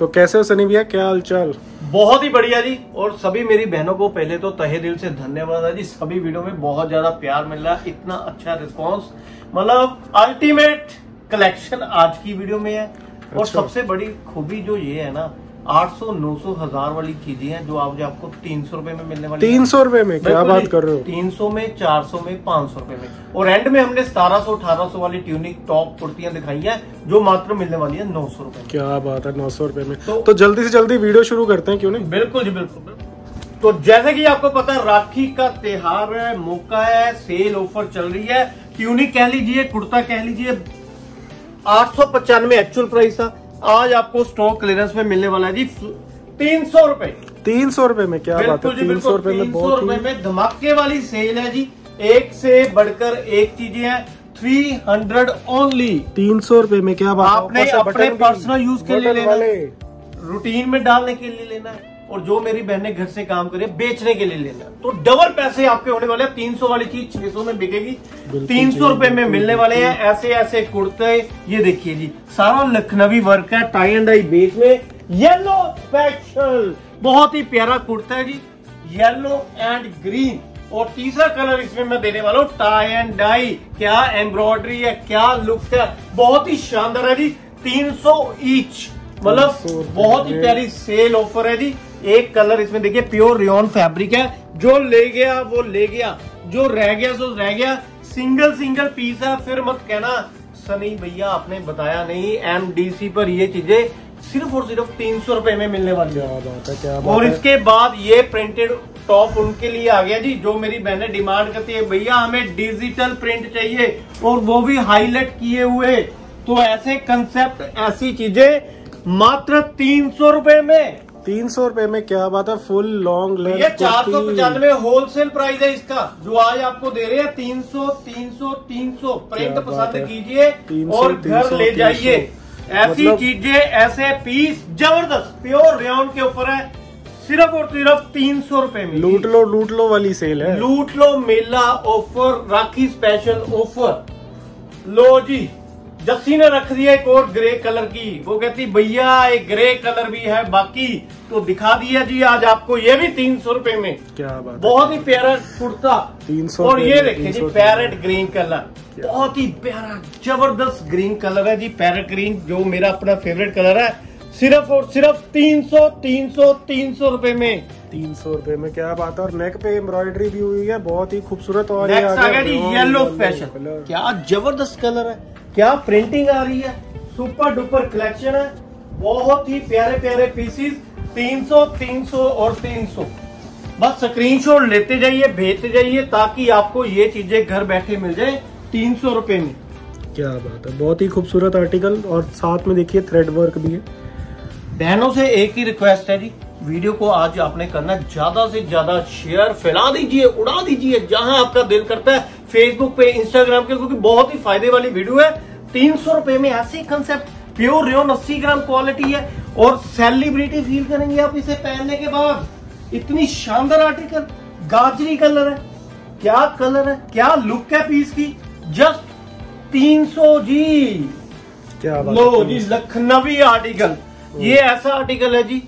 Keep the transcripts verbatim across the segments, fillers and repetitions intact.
तो कैसे हो सनी भैया, क्या हाल चाल? बहुत ही बढ़िया जी। और सभी मेरी बहनों को पहले तो तहे दिल से धन्यवाद है जी, सभी वीडियो में बहुत ज्यादा प्यार मिल रहा है, इतना अच्छा रिस्पॉन्स, मतलब अल्टीमेट कलेक्शन आज की वीडियो में है। अच्छा। और सबसे बड़ी खूबी जो ये है ना, आठ सौ नौ सौ हजार वाली चीजें हैं जो आप जो आपको तीन सौ रुपए में मिलने वाली। तीन सौ रुपए में क्या बात कर रहे हो? तीन सौ में, चार सौ में, पांच सौ रुपए में। और एंड में हमने सतारह सौ अठारह सौ वाली ट्यूनिक टॉप कुर्तियां दिखाई है जो मात्र मिलने वाली है नौ सौ रुपए। क्या बात है, नौ सौ रुपए में। तो, तो जल्दी से जल्दी वीडियो शुरू करते हैं, क्यों नहीं? बिल्कुल जी बिल्कुल। तो जैसे कि आपको पता है राखी का त्योहार है, मौका है, सेल ऑफर चल रही है। ट्यूनिक कह लीजिए, कुर्ता कह लीजिए, आठ सौ पचानवे एक्चुअल प्राइस था, आज आपको स्टॉक क्लियरेंस में मिलने वाला है जी तीन सौ रुपए। तीन सौ रुपए में क्या बात है, तीन सौ रुपए में बहुत में धमाके वाली सेल है जी। एक से बढ़कर एक चीजें हैं, थ्री हंड्रेड ओनली। तीन सौ रुपए में क्या बात, आपने अपने पर्सनल यूज के लिए लेना है, रूटीन में डालने के लिए लेना है, और जो मेरी बहनें घर से काम करे बेचने के लिए लेना, तो डबल पैसे आपके होने वाले हैं। तीन सौ वाली चीज छह सौ में बिकेगी, तीन सौ रुपए में मिलने वाले हैं। ऐसे ऐसे कुर्ते, ये देखिए जी, सारा लखनवी वर्क है, टाई एंड डाई बेस में, येलो स्पेशल, बहुत ही प्यारा कुर्ता है जी, येलो एंड ग्रीन। और तीसरा कलर इसमें मैं देने वाला हूँ टाई एंड डाई, क्या एम्ब्रॉयडरी है, क्या लुक है, बहुत ही शानदार है जी। तीन सौ ईच, मतलब बहुत ही प्यारी सेल ऑफर है जी। एक कलर इसमें देखिए प्योर रेयॉन फैब्रिक है, जो ले गया वो ले गया, जो रह गया सो रह गया, सिंगल सिंगल पीस है। फिर मत कहना सनी भैया आपने बताया नहीं, एमडीसी पर ये चीजें सिर्फ और सिर्फ तीन सौ रुपए में मिलने वाली है। और इसके बाद ये प्रिंटेड टॉप उनके लिए आ गया जी जो मेरी बहनें डिमांड करती है, भैया हमें डिजिटल प्रिंट चाहिए और वो भी हाईलाइट किए हुए। तो ऐसे कंसेप्ट, ऐसी चीजें मात्र तीन सौ रुपए में। तीन सौ रुपए में क्या बात है, फुल लॉन्ग लेंथ। ये चार सौ पचानवे होलसेल प्राइस है इसका, जो आज आपको दे रहे हैं तीन सौ तीन सौ तीन सौ। प्रिंट पसंद कीजिए और घर ले जाइए, ऐसी मतलब चीजें, ऐसे पीस जबरदस्त, प्योर रेयॉन के ऊपर है, सिर्फ और सिर्फ तीन सौ रुपए में। लूट लो, लूट लो वाली सेल है, लूट लो मेला ऑफर, राखी स्पेशल ऑफर। लो जी, जस्सी ने रख दिया एक और ग्रे कलर की, वो कहती भैया एक ग्रे कलर भी है बाकी, तो दिखा दिया जी आज आपको ये भी तीन सौ रुपए में। क्या बात, बहुत ही प्यारा कुर्ता तीन सौ। और ये देखिए जी पैरेट ग्रीन कलर, बहुत ही प्यारा जबरदस्त ग्रीन कलर है जी, पैरेट ग्रीन जो मेरा अपना फेवरेट कलर है, सिर्फ और सिर्फ तीन सौ तीन सौ तीन सौ रुपए में। तीन सौ रुपए में क्या बात है। और नेक पे एम्ब्रॉयडरी भी हुई है, बहुत ही खूबसूरत। और नेक्स्ट आ गया जी येलो स्पेशल, क्या जबरदस्त कलर है, क्या प्रिंटिंग आ रही है, सुपर डुपर कलेक्शन है, बहुत ही प्यारे प्यारे पीसीस। तीन सौ तीन सौ और तीन सौ, बस स्क्रीनशॉट लेते जाइए, भेजते जाइए, ताकि आपको ये चीजें घर बैठे मिल जाए तीन सौ रुपए में। क्या बात है, बहुत ही खूबसूरत आर्टिकल। और साथ में देखिए थ्रेड वर्क भी है। बहनों से एक ही रिक्वेस्ट है जी, वीडियो को आज आपने करना ज्यादा से ज्यादा शेयर, फैला दीजिए, उड़ा दीजिए जहां आपका दिल करता है, फेसबुक पे, इंस्टाग्राम पे, क्योंकि बहुत ही फायदे वाली वीडियो है। तीन सौ रुपए में ऐसे कंसेप्ट, प्योर रेयॉन, अस्सी ग्राम क्वालिटी है, और सेलिब्रिटी फील करेंगे आप इसे पहनने के बाद। इतनी शानदार आर्टिकल, गाजरी कलर है, क्या कलर है, क्या लुक है पीस की, जस्ट तीन सौ जी। क्या बात, लो जी लखनवी आर्टिकल, ये ऐसा आर्टिकल है जी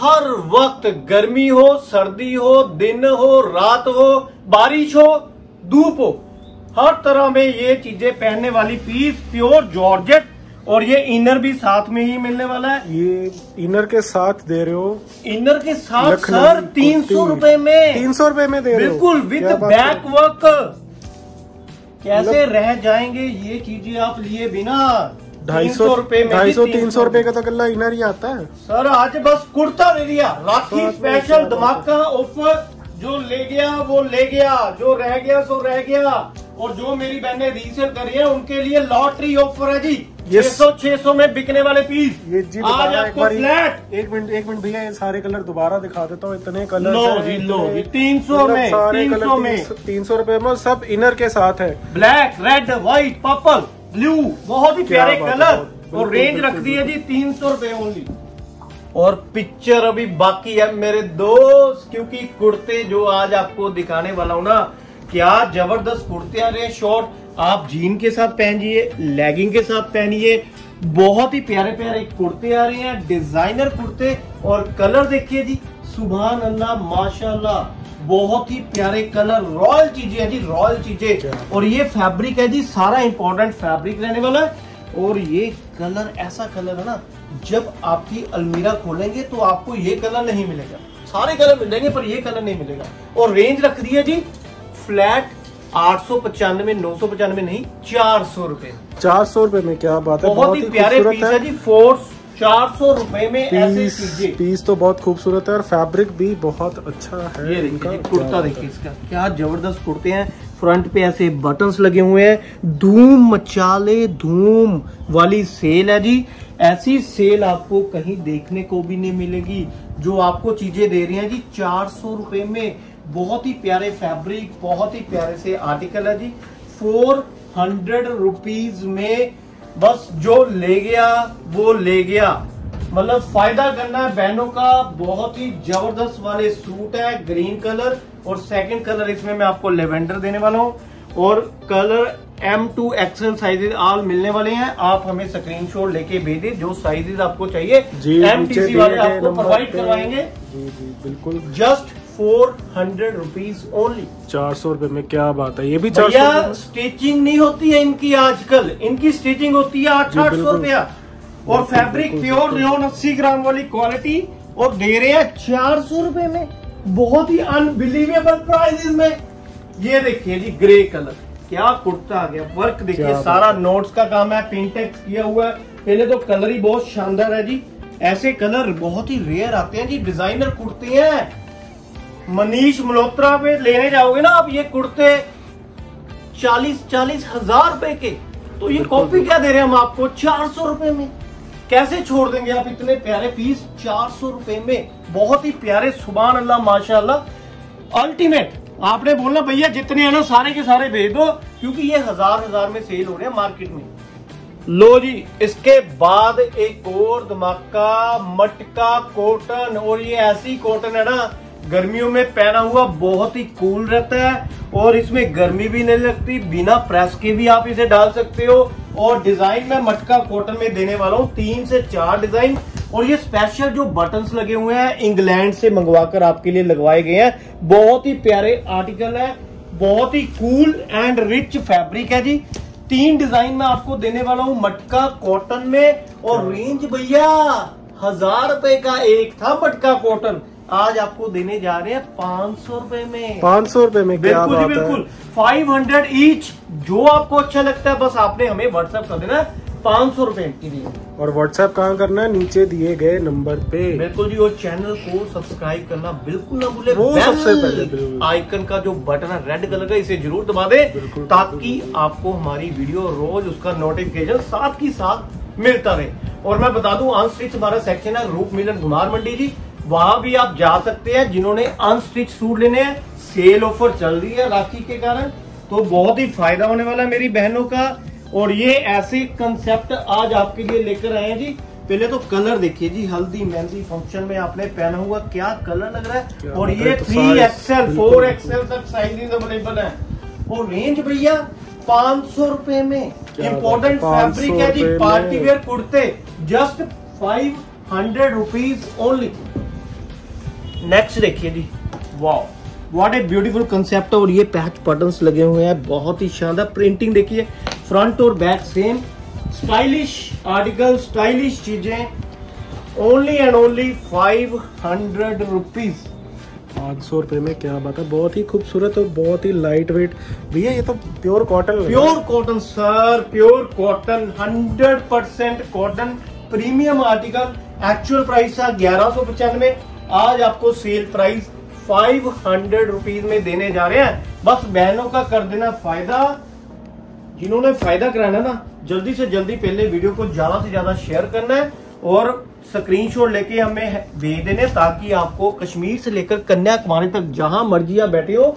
हर वक्त, गर्मी हो, सर्दी हो, दिन हो, रात हो, बारिश हो, धूप हो, हर तरह में ये चीजें पहनने वाली पीस, प्योर जॉर्जेट। और ये इनर भी साथ में ही मिलने वाला है, ये इनर के साथ दे रहे हो, इनर के साथ सर तीन सौ रुपए में। तीन सौ रुपए में दे रहे हो, बिल्कुल विद बैक वर्क। कैसे रह जाएंगे ये चीजें आप लिए बिना? ढाई सौ रुपए में, ढाई सौ तीन सौ रुपए का तो कल्ला इनर ही आता है सर। आज बस कुर्ता ले लिया, राखी स्पेशल धमाका ऑफर, जो ले गया वो ले गया, जो रह गया सो रह गया। और जो मेरी बहनें रीसेल कर रही है उनके लिए लॉटरी ऑफर है जी, छह सौ छह सौ में बिकने वाले पीस ये जी आज आपको फ्लैट। एक मिनट एक मिनट भैया, ये सारे कलर दोबारा दिखा देता हूँ, इतने कलर। लो जी लो, तीन सौ में, तीन सौ में, तीन सौ रुपए में, सब इनर के साथ है, black, red, white, purple, blue, बहुत ही प्यारे कलर। और रेंज रख दी है जी तीन सौ रुपए ओनली। और पिक्चर अभी बाकी है मेरे दोस्त, क्योंकि कुर्ते जो आज आपको दिखाने वाला हूं ना, क्या जबरदस्त कुर्ते आ रहे हैं। शॉर्ट आप जीन के साथ पहनिए, लेगिंग के साथ पहनिए। बहुत ही प्यारे प्यारे कुर्ते आ रहे हैं, डिजाइनर कुर्ते, और कलर देखिए जी, सुभान अल्लाह, माशाल्लाह, बहुत ही प्यारे कलर, रॉयल चीजें हैं जी, रॉयल चीजें। और ये फैब्रिक है जी, सारा इंपॉर्टेंट फैब्रिक रहने वाला है। और ये कलर ऐसा कलर है ना, जब आपकी अलमीरा खोलेंगे तो आपको ये कलर नहीं मिलेगा। सारे कलर मिल जाएंगे पर ये कलर नहीं मिलेगा। और रेंज रख दी है जी फ्लैट आठ सौ पचानवे, नौ सौ पचानवे नहीं, चार सौ रूपये। चार सौ रूपये में क्या बात है, बहुत ही प्यारे पीस है जी, फोर्स चार सौ रूपये में ऐसे चीजें। पीस तो बहुत खूबसूरत है और फैब्रिक भी बहुत अच्छा है। ये देखिए कुर्ता, देखिए इसका क्या जबरदस्त कुर्ते हैं। फ्रंट पे ऐसे बटन्स लगे हुए हैं। धूम मचाले धूम वाली सेल है जी। ऐसी सेल आपको कहीं देखने को भी नहीं मिलेगी, जो आपको चीजें दे रही हैं जी चार सौ रूपये में। बहुत ही प्यारे फैब्रिक, बहुत ही प्यारे से आर्टिकल है जी। फोर हंड्रेड रुपीज में बस जो ले गया वो ले गया, मतलब फायदा करना है बहनों का। बहुत ही जबरदस्त वाले सूट है, ग्रीन कलर, और सेकंड कलर इसमें मैं आपको लेवेंडर देने वाला हूं। और colour M to XL sizes all मिलने वाले हैं। आप हमें स्क्रीनशॉट लेके भेजें जो साइजेज आपको चाहिए, एमटीसी वाले आपको प्रोवाइड करवाएंगे। जी जी बिल्कुल, just four hundred rupees only, चार सौ रूपये में। क्या बात है, ये भी चार सौ। स्टिचिंग नहीं होती है इनकी, आजकल इनकी स्टिचिंग होती है आठ आठ सौ रुपया। और फैब्रिक प्योर रेयॉन अस्सी ग्राम वाली क्वालिटी, और दे रहे हैं चार सौ रूपये में, बहुत ही अनबिलीवेबल प्राइसेस में। ये देखिए जी ग्रे कलर, क्या कुर्ता आ गया। वर्क देखिए सारा नोट्स का काम है, पेंटेक्स किया हुआ है। पहले तो कलर ही बहुत शानदार है जी। ऐसे कलर बहुत ही रेयर आते हैं जी, डिजाइनर कुर्ते हैं। मनीष मल्होत्रा पे लेने जाओगे ना आप ये कुर्ते चालीस चालीस हजार रुपए के, तो ये कॉपी क्या दे रहे हैं हम आपको चार सौ रुपए में। कैसे छोड़ देंगे आप इतने प्यारे पीस चार सौ रुपए में। बहुत ही प्यारे, सुभान अल्लाह, माशाल्लाह, अल्टीमेट। आपने बोलना भैया जितने हैं ना सारे के सारे भेज दो, क्योंकि ये हजार हजार में सेल हो रहे हैं मार्केट में। लो जी, इसके बाद एक और धमाका, मटका कॉटन। और ये ऐसी कॉटन है ना, गर्मियों में पहना हुआ बहुत ही कूल रहता है, और इसमें गर्मी भी नहीं लगती। बिना प्रेस के भी आप इसे डाल सकते हो। और डिजाइन में मटका कॉटन में देने वाला हूँ तीन से चार डिजाइन। और ये स्पेशल जो बटन्स लगे हुए हैं इंग्लैंड से मंगवाकर आपके लिए लगवाए गए हैं। बहुत ही प्यारे आर्टिकल है, बहुत ही कूल एंड रिच फैब्रिक है जी। तीन डिजाइन में आपको देने वाला हूँ मटका कॉटन में, और रेंज भैया हजार रुपए का एक था मटका कॉटन, आज आपको देने जा रहे हैं पांच सौ रूपये में। पांच सौ रूपये में क्या बात है, बिल्कुल फाइव हंड्रेड ईच। जो आपको अच्छा लगता है बस आपने हमें व्हाट्सएप कर देना है पांच सौ रूपये के लिए। और व्हाट्सएप कहाँ करना है, नीचे दिए गए नंबर पे। बिल्कुल जी, और चैनल को सब्सक्राइब करना बिल्कुल ना भूले। सबसे पहले आइकन का जो बटन है रेड कलर का, इसे जरूर दबा दे, ताकि आपको हमारी वीडियो रोज उसका नोटिफिकेशन साथ ही साथ मिलता रहे। और मैं बता दूं अनस्टिच हमारा सेक्शन है रूप मिलन घुमार मंडी जी, वहां भी आप जा सकते हैं। जिन्होंने अनस्टिच सूट लेने हैं, सेल ऑफर चल रही है राखी के कारण, तो बहुत ही फायदा होने वाला है मेरी बहनों का। और ये ऐसे कंसेप्ट आज आपके लिए लेकर आए हैं जी। पहले तो कलर देखिए जी, हल्दी मेहंदी फंक्शन में आपने पहना हुआ क्या कलर लग रहा है। और ये थ्री एक्सएल फोर एक्सएल तक साइजेज अवेलेबल है, और रेंज भैया पांच सौ रुपए में। इम्पोर्टेंट फैब्रिक है जी, पार्टी वेयर कुर्ते, just five hundred rupees only. Next देखिए जी, wow what a beautiful concept. और ये पैच बटन्स लगे हुए हैं, बहुत ही शानदार प्रिंटिंग देखिए, फ्रंट और back same. Stylish article, stylish चीजें, only and only five hundred rupees, पाँच सौ रुपये में। क्या बात है, बहुत ही खूबसूरत और बहुत ही लाइट वेट भैया। ये तो pure cotton, pure cotton sir, pure cotton, hundred percent cotton, premium article. Actual price था ग्यारह सौ पचानवे, आज आपको sale price five hundred rupees में देने जा रहे हैं। बस बहनों का कर देना फायदा। जिन्होंने फायदा कराना ना, जल्दी से जल्दी पहले वीडियो को ज्यादा से ज्यादा शेयर करना है, और स्क्रीनशॉट लेके हमें भेज देने, ताकि आपको कश्मीर से लेकर कन्याकुमारी तक जहां मर्जी आप बैठे हो,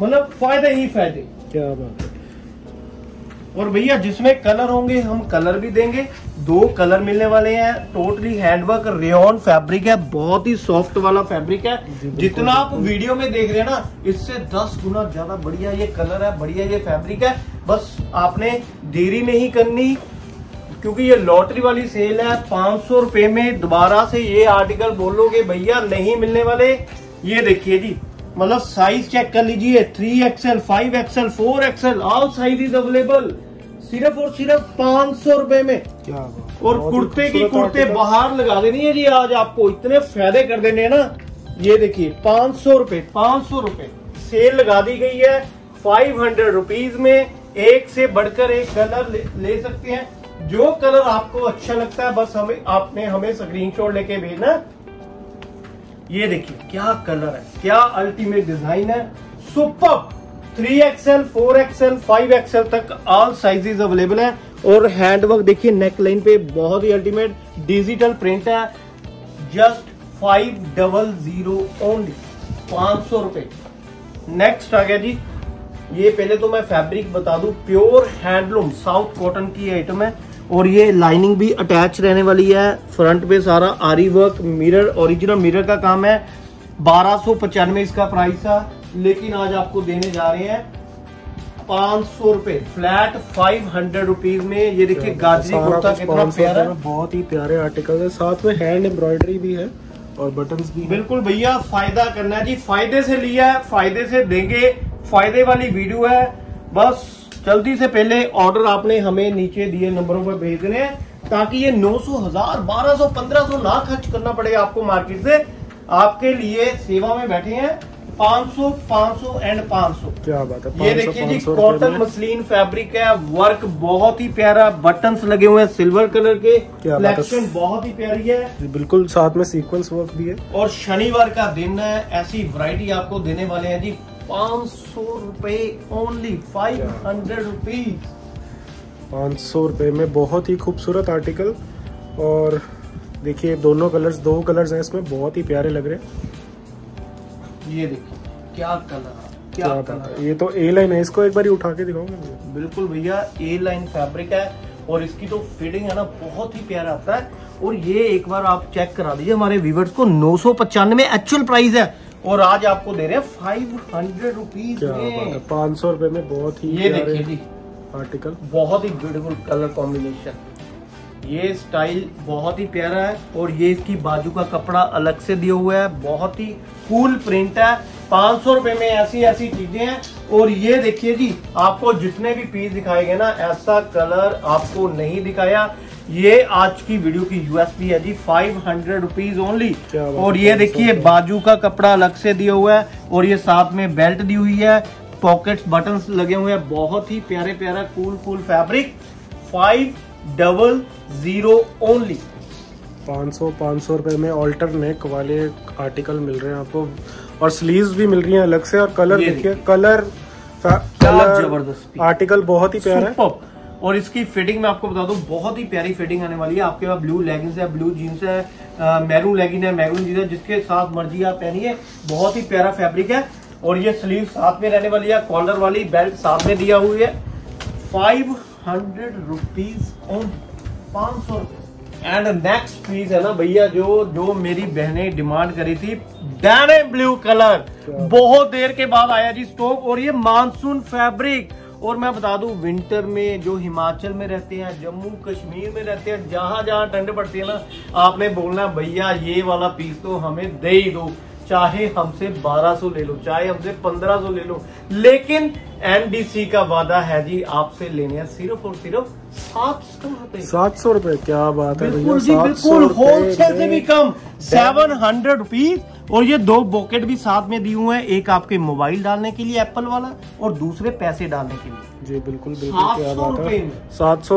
मतलब फायदे ही फायदे। क्या बात है, और भैया जिसमें कलर होंगे हम कलर भी देंगे, दो कलर मिलने वाले हैं। टोटली हैंडवर्क रेयॉन फैब्रिक है, बहुत ही सॉफ्ट वाला फैब्रिक है। जितना आप वीडियो में देख रहे हैं ना, इससे दस गुना ज्यादा बढ़िया ये कलर है, बढ़िया ये फैब्रिक है। बस आपने देरी नहीं करनी क्योंकि ये लॉटरी वाली सेल है। पाँच सौ रुपये में दोबारा से ये आर्टिकल बोलोगे भैया नहीं मिलने वाले। ये देखिए जी, मतलब साइज चेक कर लीजिए, three XL, five XL, four XL, all size is available, सिर्फ और सिर्फ पाँच सौ रुपए में। क्या और कुर्ते की कुर्ते बाहर लगा देनी है जी, आज आपको इतने फायदे कर देने हैं ना। ये देखिए पाँच सौ रुपए, पाँच सौ रुपए सेल लगा दी गई है। फाइव हंड्रेड रुपीज में एक से बढ़कर एक कलर ले, ले सकते हैं। जो कलर आपको अच्छा लगता है बस हमें आपने हमें स्क्रीनशॉट लेके भेजना। ये देखिए क्या कलर है, क्या अल्टीमेट डिजाइन है, super. Three XL, four XL, five XL तक ऑल साइजेस अवेलेबल है। और हैंडवर्क देखिए नेक लाइन पे, बहुत ही अल्टीमेट डिजिटल प्रिंट है। Just five double zero only, पांच सौ रुपए। नेक्स्ट आ गया जी, ये पहले तो मैं फैब्रिक बता दूं, प्योर हैंडलूम साउथ कॉटन की आइटम है। और ये लाइनिंग भी अटैच रहने वाली है। फ्रंट पे सारा आरी वर्क, मिरर, ओरिजिनल मिरर का काम है। बारह सौ पचानवे इसका प्राइस था, लेकिन आज आपको देने जा रहे हैं पाँच सौ रुपए फ्लैट, फाइव हंड्रेड रुपीज में। ये देखिए गाजरी कुर्ता कितना प्यारा है, बहुत ही प्यारे आर्टिकल है। साथ में हैंड एम्ब्रॉयडरी भी है और बटन्स भी। बिल्कुल भैया फायदा करना है जी, फायदे से लिया है, फायदे से देंगे, फायदे वाली वीडियो है। बस जल्दी से पहले ऑर्डर आपने हमें नीचे दिए नंबरों पर भेज रहे हैं, ताकि ये नौ सौ, हजार, बारह सौ, पंद्रह सौ ना खर्च करना पड़े आपको मार्केट से। आपके लिए सेवा में बैठे हैं। पाँच सौ, पाँच सौ एंड पाँच सौ। क्या बात है। ये देखिए जी कॉटन मसलिन फैब्रिक है, वर्क बहुत ही प्यारा, बटन्स लगे हुए हैं सिल्वर कलर के, कलेक्शन बहुत ही प्यारी है। बिल्कुल साथ में सीक्वेंस वर्क भी है। और शनिवार का दिन है, ऐसी वैरायटी आपको देने वाले हैं जी। पाँच सौ रुपए ओनली, फाइव हंड्रेड रुपीज, पाँच सौ रुपये में बहुत ही खूबसूरत आर्टिकल। और देखिए दोनों कलर्स, दो कलर्स हैं इसमें, बहुत ही प्यारे लग रहे हैं। ये देखिए क्या कलर, क्या, क्या कलर। ये तो ए लाइन है, इसको एक बार ही उठा के दिखाऊंगा। बिल्कुल भैया ए लाइन फैब्रिक है और इसकी तो फिटिंग है ना, बहुत ही प्यारा आता है। और ये एक बार आप चेक करा दीजिए हमारे व्यूवर्स को, नौ सौ पचानवे एक्चुअल प्राइस है और आज आपको दे रहे हैं फाइव हंड्रेड रुपीज में, पाँच सौ रुपए में। बहुत ही ये देखिए जी आर्टिकल, बहुत ही ब्यूटीफुल कलर कॉम्बिनेशन, ये स्टाइल बहुत ही प्यारा है। और ये इसकी बाजू का कपड़ा अलग से दिया हुआ है, बहुत ही कूल प्रिंट है। पाँच सौ रुपए में ऐसी ऐसी चीजें हैं। और ये देखिए जी, आपको जितने भी पीस दिखाए गए ना, ऐसा कलर आपको नहीं दिखाया। ये आज की वीडियो की यूएसपी है जी, फाइव हंड्रेड रुपीज ओनली। और ये देखिए बाजू का कपड़ा अलग से दिया हुआ है और ये साथ में बेल्ट दी हुई है, पॉकेट्स, बटन्स लगे हुए हैं, बहुत ही प्यारे प्यारा cool cool fabric. Five double zero only, पाँच सौ पाँच सौ रुपये में ऑल्टरनेक वाले आर्टिकल मिल रहे हैं आपको। और स्लीव्स भी मिल रही हैं अलग से। और कलर देखिए, कलर जबरदस्त आर्टिकल, बहुत ही प्यारा है। और इसकी फिटिंग मैं आपको बता दूं, बहुत ही प्यारी फिटिंग आने वाली है। आपके पास ब्लू लेगिंग्स है, ब्लू जीन्स है, मैरून लेगिंग है, मैरून जीन्स है, जिसके साथ मर्जी आप पहनिए, बहुत ही प्यारा फैब्रिक है। और ये स्लीव साथ में रहने वाली है, कॉलर वाली, बेल्ट साथ में दिया हुई है। फाइव हंड्रेड रुपीज ऑन, पाँच सौ रुपये। एंड नेक्स्ट पीस है ना भैया, जो जो मेरी बहनें डिमांड करी थी, डैने ब्लू कलर बहुत देर के बाद आया जी स्टॉक। और ये मानसून फैब्रिक, और मैं बता दूं विंटर में जो हिमाचल में रहते हैं, जम्मू कश्मीर में रहते हैं, जहां जहां ठंड पड़ती है ना, आपने बोलना भैया ये वाला पीस तो हमें दे ही दो, चाहे हमसे बारह सौ ले लो, चाहे हमसे पंद्रह सौ ले लो, लेकिन एमडीसी का वादा है जी, आपसे लेने हैं सिर्फ और सिर्फ सात सौ रुपए। सात सौ रुपए क्या बात है, बिल्कुल जी बिल्कुल होलसेल से भी कम, सेवन हंड्रेड रुपीज। और ये दो बॉकेट भी साथ में दिए हुए हैं, एक आपके मोबाइल डालने के लिए एप्पल वाला और दूसरे पैसे डालने के लिए। जी बिल्कुल बिल्कुल, सात सौ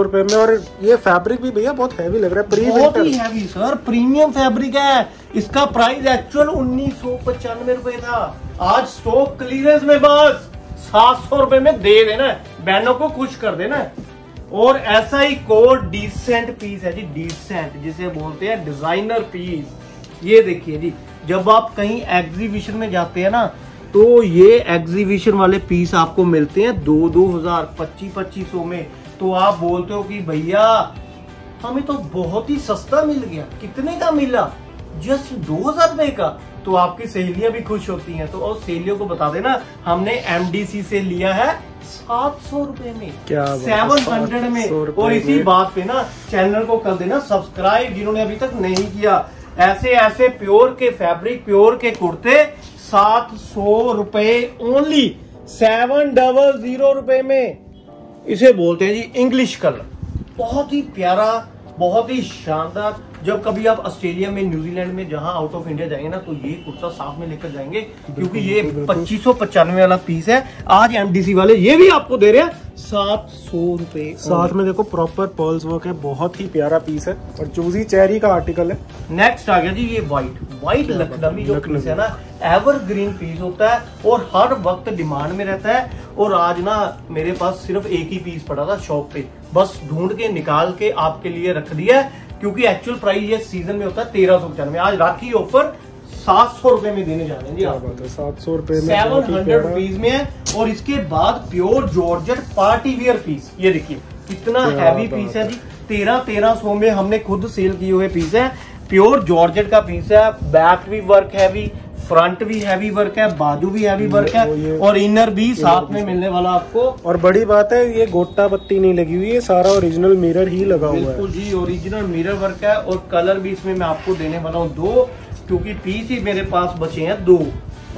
रुपए में। और ये फैब्रिक भी भैया बहुत हैवी लग रहा है, प्री बहुत ही हैवी सर, प्रीमियम फैब्रिक है। इसका प्राइस एक्चुअल उन्नीस सौ पचानवे रुपए था, आज स्टॉक क्लियरेंस में बस सात सौ रुपए में दे देना, बहनों को खुश कर देना। और ऐसा ही कोड डिसेंट पीस है जी, डिसेंट जिसे बोलते हैं डिजाइनर पीस। ये देखिए जी, जब आप कहीं एग्जीबिशन में जाते हैं ना, तो ये एग्जीबिशन वाले पीस आपको मिलते हैं दो दो हजार, पच्चीस पच्चीस सौ में। तो आप बोलते हो कि भैया हमें तो बहुत ही सस्ता मिल गया। कितने का मिला? जस्ट दो हजार रुपए का। तो आपकी सहेलियां भी खुश होती हैं। तो और सहेलियों को बता देना हमने एमडीसी से लिया है सात सौ रुपए में, सेवन हंड्रेड में। और इसी बात पे ना चैनल को कर देना सब्सक्राइब जिन्होंने अभी तक नहीं किया। ऐसे ऐसे प्योर के फैब्रिक, प्योर के कुर्ते सात सौ रुपए ओनली, सेवन डबल जीरो रुपए में। इसे बोलते हैं जी इंग्लिश कलर। बहुत ही प्यारा, बहुत ही शानदार। जब कभी आप ऑस्ट्रेलिया में, न्यूजीलैंड में, जहां आउट ऑफ इंडिया जाएंगे ना, तो ये कुर्ता साथ में लेकर जाएंगे, क्योंकि ये पच्चीस सौ पचानवे वाला पीस है। आज एमडीसी वाले ये भी आपको दे रहे हैं सात सौ रुपए। साथ में देखो प्रॉपर पर्ल्स वर्क है, बहुत ही प्यारा पीस है और चूजी चेरी का आर्टिकल है। नेक्स्ट आ गया जी ये व्हाइट व्हाइट लखनवी जो पीस है ना, एवरग्रीन पीस होता है और हर वक्त डिमांड में रहता है। और आज ना मेरे पास सिर्फ एक ही पीस पड़ा था शॉप पे, बस ढूंढ के निकाल के आपके लिए रख दिया, क्योंकि एक्चुअल प्राइस ये सीजन में होता है तेरह सौ पचानवे। आज राखी ऑफर सात सौ रुपए में देने जा रहे हैं जी। आप बात है सात सौ रुपए में, सेवन हंड्रेड रुपीज में है। और इसके बाद pure georgette party wear piece, ये देखिए कितना हैवी पीस है जी। तेरह तेरह सौ में हमने खुद सेल किए हुए पीस है। प्योर जॉर्जेट का पीस है, बैक भी वर्क हैवी, फ्रंट भी हैवी वर्क है, बाजू भी हैवी वर्क है और इनर भी साथ में मिलने वाला आपको। और बड़ी बात है ये गोटा पत्ती नहीं लगी हुई है, सारा ओरिजिनल मिरर ही लगा हुआ है। बिल्कुल जी ओरिजिनल मिरर वर्क है। और कलर भी इसमें मैं आपको देने वाला हूँ दो, क्योंकि पीस ही मेरे पास बचे हैं दो।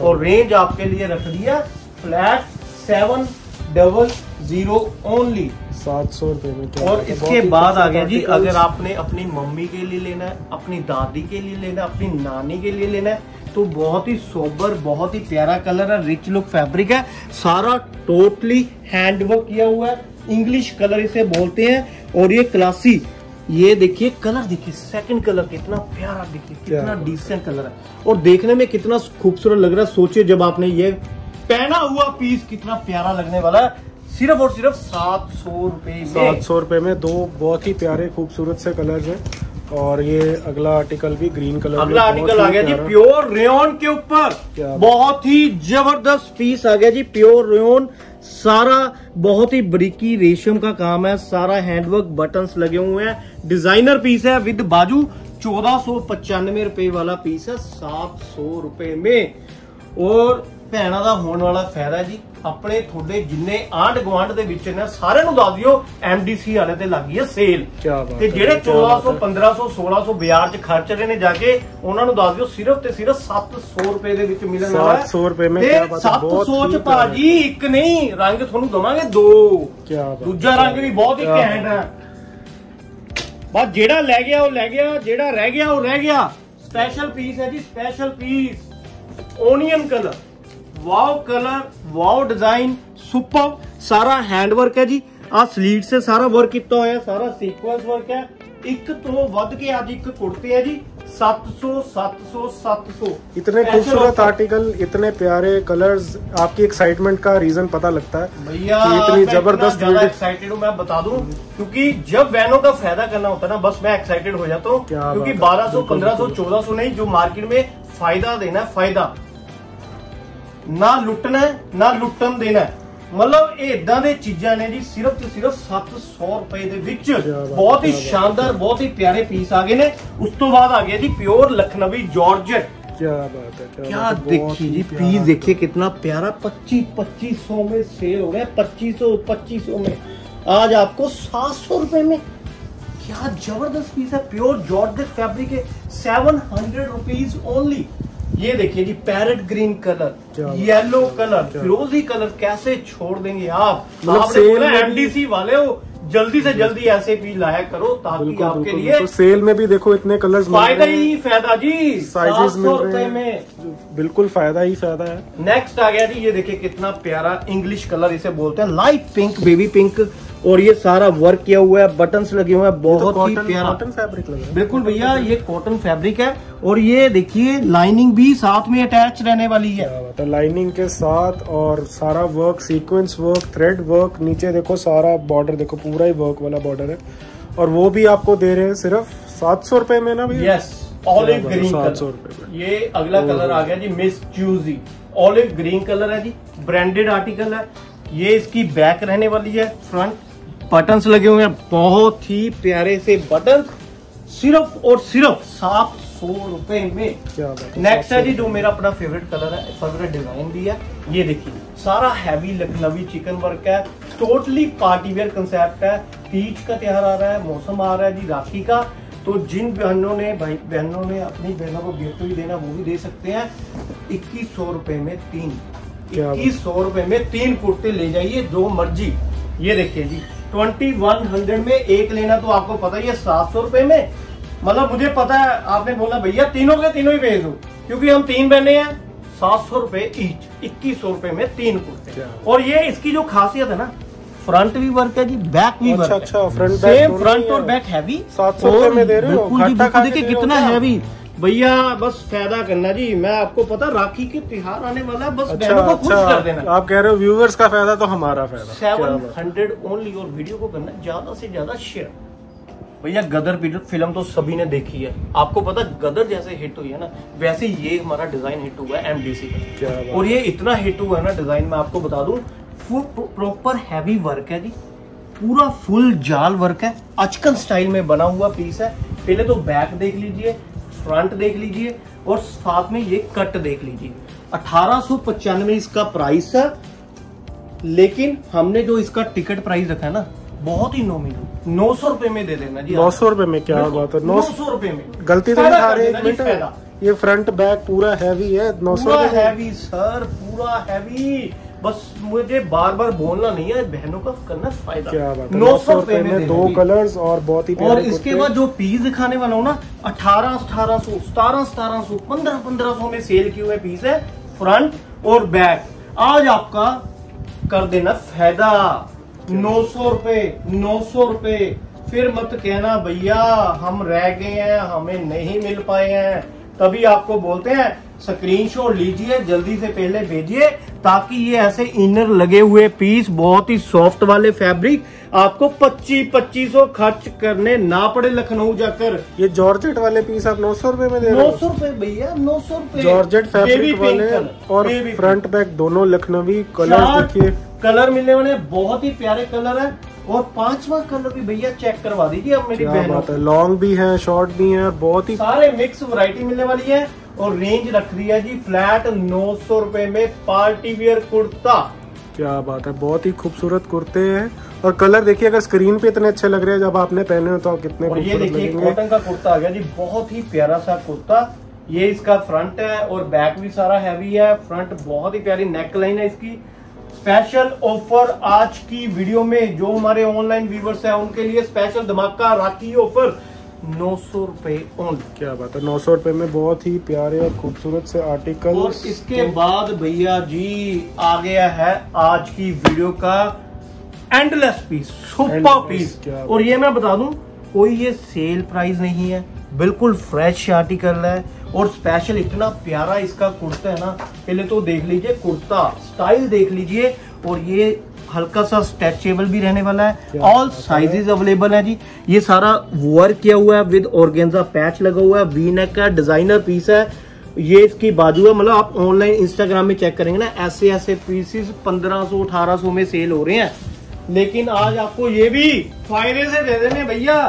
और रेंज आपके लिए रख दिया flat seven double zero only, सात सौ रुपए में। और इसके बाद आ गया जी, अगर आपने अपनी मम्मी के लिए लेना है, अपनी दादी के लिए लेना है, अपनी नानी के लिए लेना है, तो बहुत ही सोबर, बहुत ही प्यारा कलर है, रिच लुक फैब्रिक है, सारा टोटली हैंडवर्क किया हुआ है। इंग्लिश कलर इसे बोलते हैं। और ये क्लासी, ये देखिए कलर, देखिए सेकंड कलर कितना प्यारा, देखिए कितना डिसेंट कलर है और देखने में कितना खूबसूरत लग रहा है। सोचिए जब आपने ये पहना हुआ पीस कितना प्यारा लगने वाला है। सिर्फ और सिर्फ सात सौ रुपए सात सौ रुपए में दो बहुत ही प्यारे खूबसूरत से कलर्स हैं। और ये अगला आर्टिकल भी ग्रीन कलर, अगला आर्टिकल आ गया जी प्योर रेयन के ऊपर। बहुत ही जबरदस्त पीस आ गया जी प्योर रेयन, सारा बहुत ही बारीकी रेशम का काम है, सारा हैंडवर्क, बटन्स लगे हुए हैं, डिजाइनर पीस है विद बाजू। चौदह सौ पचानवे रुपए वाला पीस है सात सौ रुपए में। और ਭੈਣਾਂ ਦਾ ਹੋਣ ਵਾਲਾ ਫਾਇਦਾ ਜੀ, ਆਪਣੇ ਤੁਹਾਡੇ ਜਿੰਨੇ ਆਂਢ ਗੁਆਂਢ ਦੇ ਵਿੱਚ ਨੇ ਸਾਰਿਆਂ ਨੂੰ ਦੱਸ ਦਿਓ ਐਮਡੀਸੀ ਵਾਲੇ ਤੇ ਲੱਗੀ ਹੈ ਸੇਲ। ਤੇ ਜਿਹੜੇ चौदह सौ पंद्रह सौ सोलह सौ ਬਿਆਰ ਚ ਖਰਚ ਰਹੇ ਨੇ ਜਾ ਕੇ, ਉਹਨਾਂ ਨੂੰ ਦੱਸ ਦਿਓ ਸਿਰਫ ਤੇ सिर्फ सात सौ ਰੁਪਏ ਦੇ ਵਿੱਚ ਮਿਲਣ ਵਾਲਾ है। सात सौ ਰੁਪਏ ਮੇਂ ਕਿਆ ਬਾਤ ਹੈ, ਬਹੁਤ सोच ਭਾਜੀ। ਇੱਕ ਨਹੀਂ ਰੰਗ ਤੁਹਾਨੂੰ ਦਵਾਂਗੇ ਦੋ, ਦੂਜਾ ਰੰਗ ਵੀ ਬਹੁਤ ਹੀ ਘੈਂਟ ਹੈ। ਬਸ ਜਿਹੜਾ ਲੈ ਗਿਆ ਉਹ ਲੈ ਗਿਆ, ਜਿਹੜਾ ਰਹਿ ਗਿਆ ਉਹ ਰਹਿ ਗਿਆ। ਸਪੈਸ਼ਲ ਪੀਸ ਹੈ ਜੀ, special piece onion colour, wow colour, wow design, super, सारा हैंडवर्क है जी। आज स्लीट से सारा वर्क कितना है, सारा सीक्वेंस वर्क है। एक तो वध के आज एक कुर्ते है जी सात सौ सात सौ सात सौ। इतने खूबसूरत आर्टिकल, इतने प्यारे कलर्स, आपकी एक्साइटमेंट का रीजन पता लगता है भैया। इतनी जबरदस्त एक्साइटेड हूँ मैं, बता दूं, क्योंकि जब वैनों का फायदा करना होता है ना, बस मैं एक्साइटेड हो जाता हूँ। क्योंकि बारह सौ पंद्रह सौ चौदह सौ नहीं, जो मार्केट में फायदा देना है, फायदा ना लुटना है, ना लुटन देना है। मतलब इदा दे चीजा ने जी सिर्फ तो सिर्फ सत्त सौ रुपए दे विच। बहुत ही शानदार, बहुत ही प्यारे पीस आ गए ने। उस तो बाद आ गया जी प्योर लखनवी जॉर्जेट। क्या बात है, क्या देखिए जी पीस, देखिए कितना प्यारा। पच्चीस पच्चीस सौ में सेल हो गया, पच्चीस सौ पच्चीस सौ में आज आपको सात सौ रुपए में। क्या जबरदस्त पीस है, प्योर जॉर्जेट फैब्रिक है, सेवन हंड्रेड रुपीज ओनली। ये देखिए जी parrot green colour, yellow colour, फिरोजी कलर, कैसे छोड़ देंगे आप। आपने बोला एमडीसी वाले हो, जल्दी से जल्दी ऐसे भी लाया करो ताकि आपके लिए तो सेल में भी देखो इतने कलर्स, फायदा ही फायदा जी, साइजेस मिल रहे हैं में, बिल्कुल फायदा ही फायदा है। नेक्स्ट आ गया जी ये देखिए कितना प्यारा इंग्लिश कलर, इसे बोलते हैं लाइट पिंक, बेबी पिंक। और ये सारा वर्क किया हुआ है, बटन्स लगे हुए हैं, बहुत ही प्यारा कॉटन फैब्रिक लगा है। बिल्कुल भैया ये कॉटन फैब्रिक है। और ये देखिए लाइनिंग भी साथ में अटैच रहने वाली है, लाइनिंग के साथ। और सारा work, sequence work, thread work, नीचे देखो सारा बॉर्डर, देखो पूरा ही वर्क वाला बॉर्डर है। और वो भी आपको दे रहे हैं सिर्फ सात सौ रुपए में ना भैया। ऑलिव ग्रीन सात सौ रुपए। ये अगला कलर आ गया जी Miss Choosy, olive green colour है जी, ब्रांडेड आर्टिकल है। ये इसकी बैक रहने वाली है, फ्रंट बटन्स लगे हुए हैं, बहुत ही प्यारे से बटन, सिर्फ और सिर्फ सात सौ रुपए में। नेक्स्ट है जी जो मेरा अपना फेवरेट कलर है, फेवरेट डिजाइन भी है। ये देखिए सारा हैवी लखनवी चिकन वर्क है, टोटली पार्टी वेयर कंसेप्ट है। तीज का त्योहार आ रहा है, मौसम आ रहा है जी राखी का, तो जिन बहनों ने भाई बहनों ने अपनी बहनों को गिफ्ट भी देना वो भी दे सकते हैं। इक्कीस सौ रुपए में तीन इक्कीस सौ रुपए में तीन कुर्ते ले जाइए, जो मर्जी। ये देखिए जी ट्वेंटी वन हंड्रेड में एक लेना तो आपको पता ही है, सात सौ रुपए में। मतलब मुझे पता है आपने बोला भैया तीनों के तीनों ही भेज दो, क्योंकि हम तीन बहने हैं। सात सौ रुपए ईच, इक्कीस सौ रुपए में तीन कुर्ते। और ये इसकी जो खासियत है ना, फ्रंट भी वर्क है जी, बैक भी वर्क। अच्छा, फ्रंट सेम, फ्रंट और बैक हैवी। सात सौ रुपए में दे रहे हो, देखिए कितना हैवी भैया। बस फायदा करना जी, मैं आपको पता राखी के त्योहार आने वाला है, बस अच्छा, बहनों को खुश अच्छा, कर देना। आप कह रहे हो व्यूवर्स का फायदा तो हमारा फायदा। Seven hundred only. और वीडियो को करना ज्यादा से ज्यादा शेयर। भैया गदर फिल्म तो सभी ने देखी है, आपको पता गदर जैसे हिट हुई है ना, वैसे ये हमारा डिजाइन हिट हुआ है एमडीसी का। और ये इतना हिट हुआ है ना डिजाइन, मैं आपको बता दूं प्रॉपर हैवी वर्क है जी, पूरा फुल जाल वर्क है, अचकन स्टाइल में बना हुआ पीस है। पहले तो बैक देख लीजिए, फ्रंट देख लीजिए और साथ में ये कट देख लीजिए। अठारह सौ पचानवे इसका प्राइस है, लेकिन हमने जो इसका टिकट प्राइस रखा है ना बहुत ही नॉमिनल, नौ सौ रुपए में दे देना जी। नौ सौ रुपए में क्या बात है, नौ सौ रुपए में गलती तो नहीं खा रहे। एक मिनट, ये फ्रंट बैक पूरा हैवी है, नौ सौ हैवी सर, पूरा हैवी। बस मुझे बार बार बोलना नहीं है, बहनों का करना फायदा। क्या बात है, नौ सौ रुपए में दो कलर्स और बहुत ही। और इसके बाद जो पीस दिखाने वाला हूँ ना, अठारह अठारह सौ सतारह सतारह सौ पंद्रह पंद्रह सौ में सेल किए हुए पीस है, फ्रंट और बैक। आज आपका कर देना फायदा, नौ सौ रुपए नौ सौ रुपए फिर मत कहना भैया हम रह गए हैं, हमें नहीं मिल पाए हैं। तभी आपको बोलते हैं स्क्रीनशॉट लीजिए, जल्दी से पहले भेजिए, ताकि ये ऐसे इनर लगे हुए पीस, बहुत ही सॉफ्ट वाले फैब्रिक, आपको पच्चीस पच्चीस सौ खर्च करने ना पड़े लखनऊ जाकर। ये जॉर्जेट वाले पीस आप नौ सौ रुपए में दे रहे हो। नौ सौ रुपए भैया, नौ सौ रुपए जॉर्जेट फैब्रिक वाले और फ्रंट बैक दोनों लखनवी कलर। देखिए कलर मिलने वाले बहुत ही प्यारे कलर है। और पांचवा कलर भी भैया चेक करवा दीजिए आप मेरी बहनों, लॉन्ग भी है शॉर्ट भी है, बहुत ही सारे मिक्स वैरायटी मिलने वाली है। और रेंज रख रही है जी फ्लैट नौ सौ रुपए में पार्टी वियर कुर्ता। क्या बात है, बहुत ही खूबसूरत कुर्ते हैं। और कलर देखिए, अगर स्क्रीन पे इतने अच्छे लग रहे हैं, जब आपने पहने हो तो कितने खूबसूरत लगेंगे। कॉटन का कुर्ता आ गया जी, बहुत ही प्यारा सा कुर्ता। ये इसका फ्रंट है और बैक भी सारा हैवी है। फ्रंट बहुत ही प्यारी नेक लाइन है इसकी। स्पेशल ऑफर आज की वीडियो में जो हमारे ऑनलाइन व्यूवर्स हैं उनके लिए स्पेशल धमाका राखी ऑफर नौ सौ रुपए ओनली। क्या बात है, नौ सौ रुपए में बहुत ही प्यारे और खूबसूरत से आर्टिकल। और इसके तो... बाद भैया जी आ गया है आज की वीडियो का एंडलेस पीस, सुपर पीस। और ये मैं बता दूं कोई ये सेल प्राइस नहीं है, बिल्कुल फ्रेश आर्टिकल है। और स्पेशल इतना प्यारा इसका कुर्ता है ना, पहले तो देख लीजिए कुर्ता स्टाइल देख लीजिए। और ये हल्का सा स्ट्रेचेबल भी रहने वाला है, ऑल साइजेस अवेलेबल है जी। ये सारा वर्क किया हुआ है विद ऑर्गेन्जा पैच लगा हुआ है, वी नेक का डिजाइनर पीस है। ये इसकी बाजू है, मतलब आप ऑनलाइन इंस्टाग्राम में चेक करेंगे ना, ऐसे ऐसे पीसेस पंद्रह सौ अठारह सौ में सेल हो रहे हैं, लेकिन आज आपको ये भी फायदे से दे देने भैया,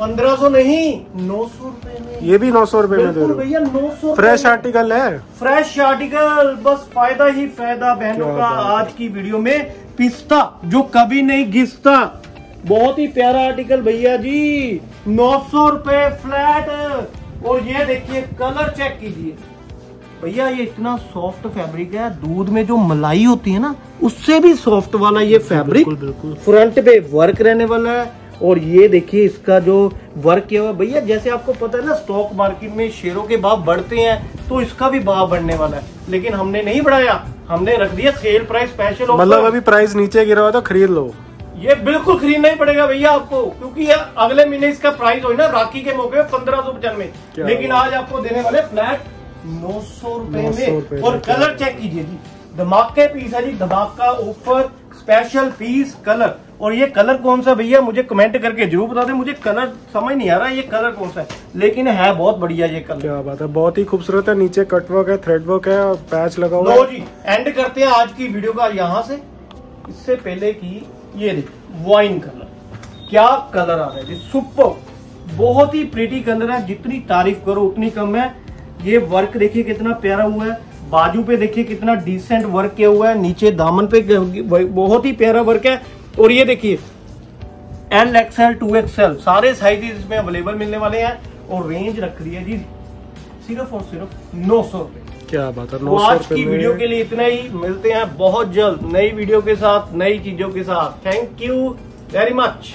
पंद्रह सौ नहीं नौ सौ रुपए में। ये भी नौ सौ रुपए में दे भैया, नौ सौ फ्रेश आर्टिकल है, फ्रेश आर्टिकल। बस फायदा ही फायदा बहनों का आज की वीडियो में। पिस्ता जो कभी नहीं घिसता, बहुत ही प्यारा आर्टिकल भैया जी, नौ सौ रुपए फ्लैट। और ये देखिए कलर चेक कीजिए भैया, ये इतना सॉफ्ट फैब्रिक है, दूध में जो मलाई होती है ना उससे भी सॉफ्ट वाला ये फैब्रिक। फ्रंट पे वर्क रहने वाला है। और ये देखिए इसका जो वर्क किया हुआ भैया, जैसे आपको पता है ना स्टॉक मार्केट में शेयरों के भाव बढ़ते हैं, तो इसका भी भाव बढ़ने वाला है, लेकिन हमने नहीं बढ़ाया, हमने रख दिया सेल प्राइस स्पेशल। मतलब अभी प्राइस नीचे गिरा हुआ तो खरीद लो। ये बिल्कुल खरीदना ही पड़ेगा भैया आपको, क्योंकि अगले महीने इसका प्राइस हो ना राखी के मौके पर पंद्रह सौ पचानवे, लेकिन आज आपको देने वाले फ्लैट नौ सौ रुपए में। और कलर चेक कीजिए जी, धमाके पीस है जी, धमाका ऑफर स्पेशल पीस कलर। और ये कलर कौन सा भैया मुझे कमेंट करके जरूर बता दें, मुझे कलर समझ नहीं आ रहा है ये कलर कौन सा है, लेकिन है बहुत बढ़िया ये कलर। क्या बात है, बहुत ही खूबसूरत है। नीचे कटवर्क है, थ्रेड वर्क है और पैच लगा हुआ है। लो जी एंड करते हैं आज की वीडियो का यहाँ से। इससे पहले की ये देखिए वाइन कलर, क्या कलर आ रहा है, सुपर, बहुत ही प्रीटी कलर है, जितनी तारीफ करो उतनी कम है। ये वर्क देखिए कितना प्यारा हुआ है, बाजू पे देखिए कितना डिसेंट वर्क किया हुआ है, नीचे दामन पे बहुत ही प्यारा वर्क है। और ये देखिए एल एक्सएल टू एक्सएल सारे साइज इसमें अवेलेबल मिलने वाले हैं और रेंज रख रही है जी सिर्फ और सिर्फ नौ सौ रुपए। क्या बात है, नौ सौ आज की वीडियो के लिए इतना ही, मिलते हैं बहुत जल्द नई वीडियो के साथ नई चीजों के साथ। थैंक यू वेरी मच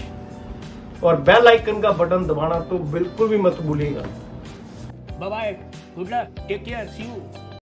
और बेल आइकन का बटन दबाना तो बिल्कुल भी मत भूलिएगा। Bye bye, good luck, take care, see you.